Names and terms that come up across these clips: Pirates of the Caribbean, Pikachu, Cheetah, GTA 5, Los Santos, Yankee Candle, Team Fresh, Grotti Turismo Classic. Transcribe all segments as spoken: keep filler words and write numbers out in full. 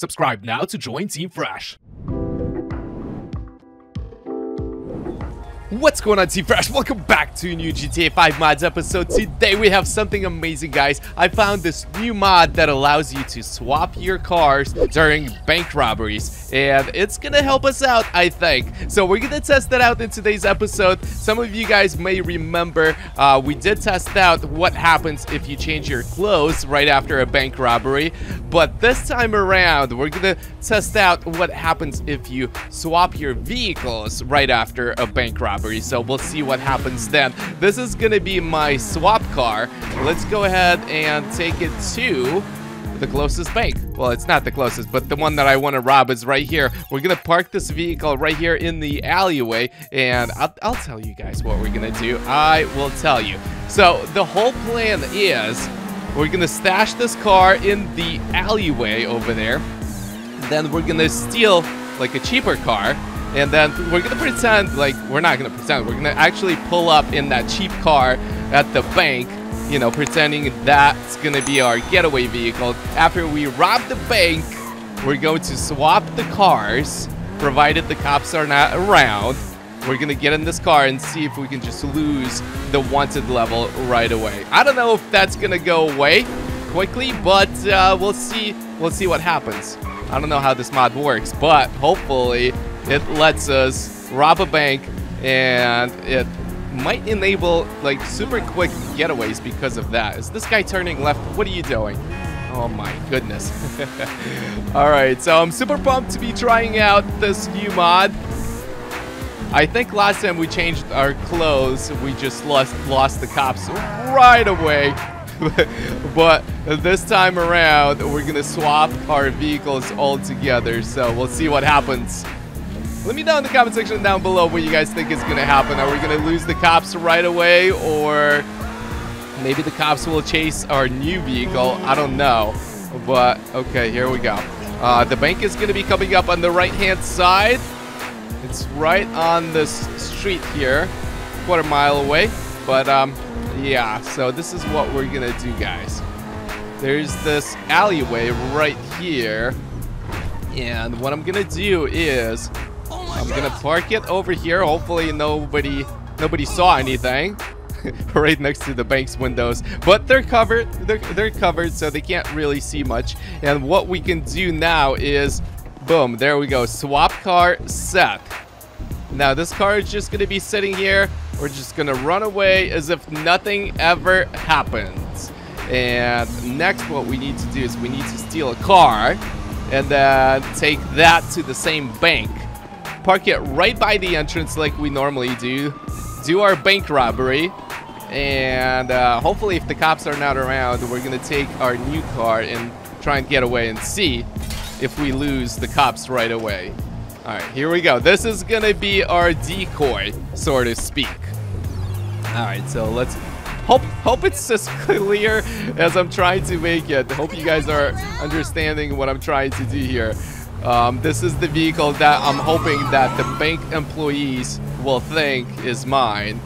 Subscribe now to join Team Fresh. What's going on, Team Fresh? Welcome back to a new G T A five mods episode. Today we have something amazing, guys. I found this new mod that allows you to swap your cars during bank robberies, and it's gonna help us out, I think. So we're gonna test that out in today's episode. Some of you guys may remember uh, we did test out what happens if you change your clothes right after a bank robbery, but this time around we're gonna test out what happens if you swap your vehicles right after a bank robbery. So we'll see what happens then. This is gonna be my swap car. Let's go ahead and take it to the closest bank. Well, it's not the closest, but the one that I want to rob is right here. We're gonna park this vehicle right here in the alleyway, and I'll, I'll tell you guys what we're gonna do. I will tell you. So the whole plan is we're gonna stash this car in the alleyway over there. Then we're gonna steal like a cheaper car. And then we're gonna pretend like we're not gonna pretend. We're gonna actually pull up in that cheap car at the bank, you know, pretending that's gonna be our getaway vehicle. After we rob the bank, we're going to swap the cars, provided the cops are not around. We're gonna get in this car and see if we can just lose the wanted level right away. I don't know if that's gonna go away quickly, but uh, we'll see. We'll see what happens. I don't know how this mod works, but hopefully it lets us rob a bank, and it might enable like super quick getaways because of that. Is this guy turning left? What are you doing? Oh my goodness. All right, so I'm super pumped to be trying out this new mod. I think last time we changed our clothes, we just lost lost the cops right away. But this time around, we're gonna swap our vehicles all together, so we'll see what happens. Let me know in the comment section down below what you guys think is going to happen. Are we going to lose the cops right away, or maybe the cops will chase our new vehicle? I don't know. But, okay, here we go. Uh, the bank is going to be coming up on the right-hand side. It's right on this street here, quarter mile away. But, um, yeah, so this is what we're going to do, guys. There's this alleyway right here. And what I'm going to do is I'm gonna park it over here. Hopefully nobody nobody saw anything. Right next to the bank's windows, but they're covered. They're, they're covered, so they can't really see much. And what we can do now is, boom, there we go. Swap car set. Now this car is just gonna be sitting here. We're just gonna run away as if nothing ever happens. And next, what we need to do is we need to steal a car and then take that to the same bank. Park it right by the entrance like we normally do. Do our bank robbery. And uh, hopefully if the cops are not around, we're going to take our new car and try and get away and see if we lose the cops right away. All right, here we go. This is going to be our decoy, so to speak. All right, so let's hope, hope it's as clear as I'm trying to make it. Hope you guys are understanding what I'm trying to do here. Um, this is the vehicle that I'm hoping that the bank employees will think is mine.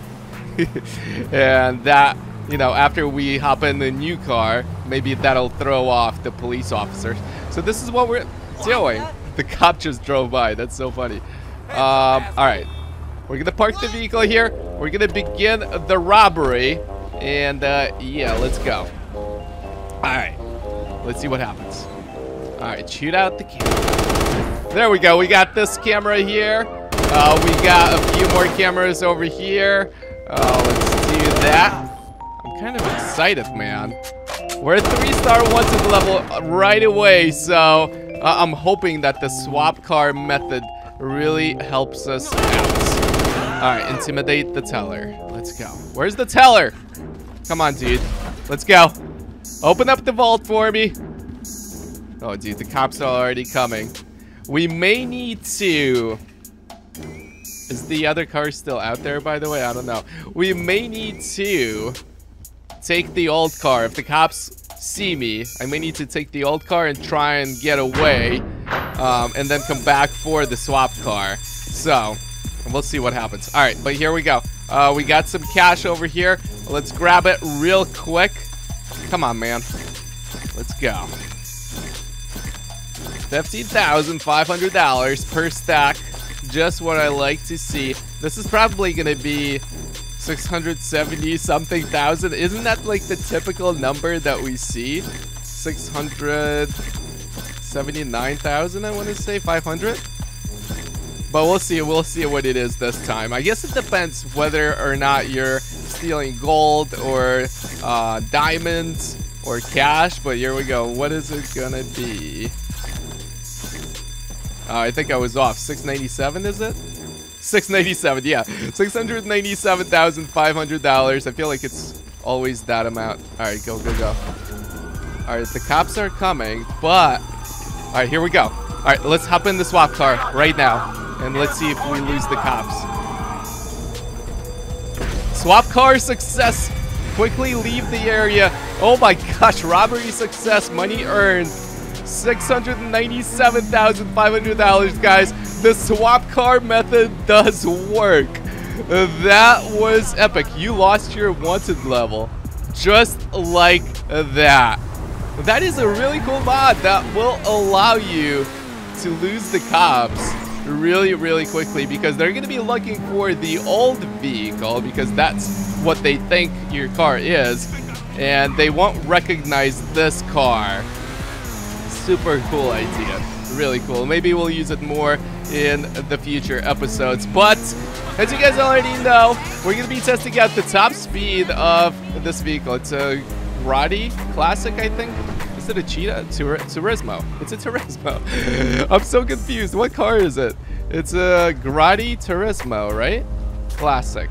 And that, you know, after we hop in the new car, maybe that'll throw off the police officers. So this is what we're doing. The cop just drove by. That's so funny. Um, Alright. We're going to park the vehicle here. We're going to begin the robbery. And, uh, yeah, let's go. Alright. Let's see what happens. Alright, shoot out the camera. There we go. We got this camera here. Uh, we got a few more cameras over here. Uh, let's do that. I'm kind of excited, man. We're at three star wanted level right away, so uh, I'm hoping that the swap car method really helps us out. Alright, intimidate the teller. Let's go. Where's the teller? Come on, dude. Let's go. Open up the vault for me. Oh, dude, the cops are already coming. We may need to... Is the other car still out there, by the way? I don't know. We may need to take the old car. If the cops see me, I may need to take the old car and try and get away. Um, and then come back for the swap car. So, we'll see what happens. All right, but here we go. Uh, we got some cash over here. Let's grab it real quick. Come on, man. Let's go. fifty thousand five hundred dollars per stack. Just what I like to see. This is probably going to be six hundred seventy something thousand. Isn't that like the typical number that we see? six hundred seventy-nine thousand, I want to say five hundred. But we'll see, we'll see what it is this time. I guess it depends whether or not you're stealing gold or uh, diamonds or cash. But here we go. What is it gonna be? Uh, I think I was off. six ninety-seven, is it? six ninety-seven, yeah. six hundred ninety-seven thousand five hundred dollars. I feel like it's always that amount. All right, go, go, go. All right, the cops are coming, but... All right, here we go. All right, let's hop in the swap car right now. And let's see if we lose the cops. Swap car success. Quickly leave the area. Oh my gosh, robbery success. Money earned. six hundred ninety-seven thousand five hundred dollars, guys. The swap car method does work. That was epic. You lost your wanted level. Just like that. That is a really cool mod that will allow you to lose the cops really, really quickly, because they're going to be looking for the old vehicle, because that's what they think your car is, and they won't recognize this car. Super cool idea. Really cool. Maybe we'll use it more in the future episodes. But as you guys already know, we're going to be testing out the top speed of this vehicle. It's a Grotti Classic, I think. Is it a Cheetah? Tur Turismo. It's a Turismo. I'm so confused. What car is it? It's a Grotti Turismo, right? Classic.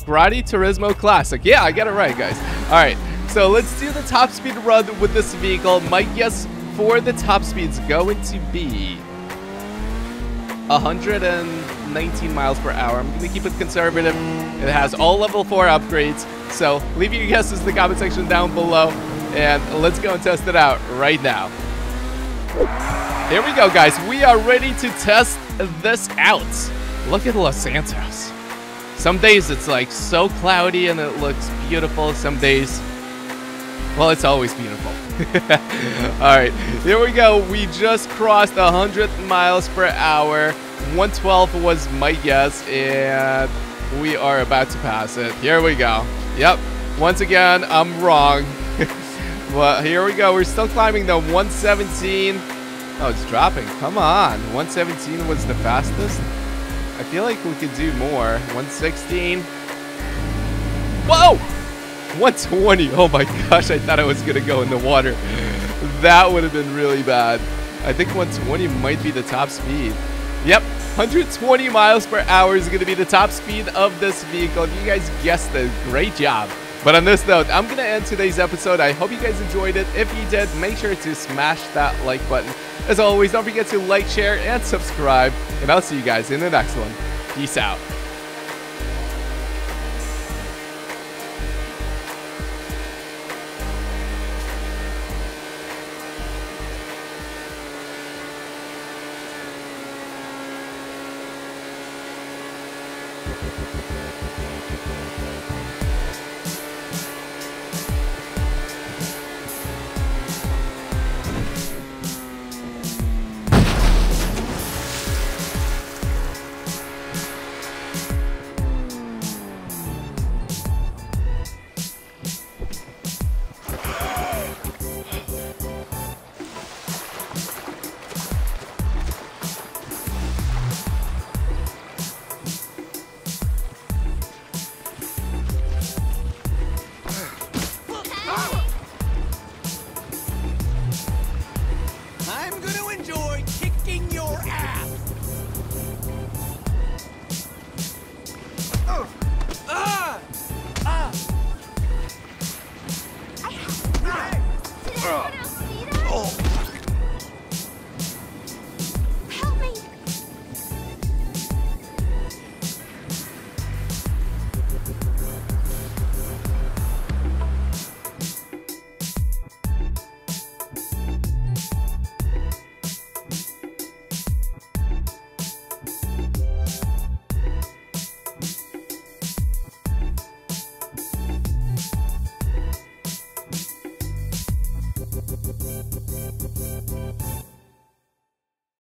Grotti Turismo Classic. Yeah, I got it right, guys. All right, so let's do the top speed run with this vehicle. My guess for the top speed is going to be one hundred nineteen miles per hour. I'm gonna keep it conservative. It has all level four upgrades. So leave your guesses in the comment section down below. And let's go and test it out right now. Here we go, guys. We are ready to test this out. Look at Los Santos. Some days it's like so cloudy and it looks beautiful. Some days, well, it's always beautiful. All right, here we go. We just crossed one hundred miles per hour. one twelve was my guess, and we are about to pass it. Here we go. Yep. Once again, I'm wrong. Well, here we go. We're still climbing the one seventeen. Oh, it's dropping. Come on. one seventeen was the fastest. I feel like we could do more. one sixteen. Whoa! one twenty. Oh my gosh. I thought I was going to go in the water. That would have been really bad. I think one twenty might be the top speed. Yep. one hundred twenty miles per hour is going to be the top speed of this vehicle. If you guys guessed it, great job. But on this note, I'm going to end today's episode. I hope you guys enjoyed it. If you did, make sure to smash that like button. As always, don't forget to like, share, and subscribe. And I'll see you guys in the next one. Peace out.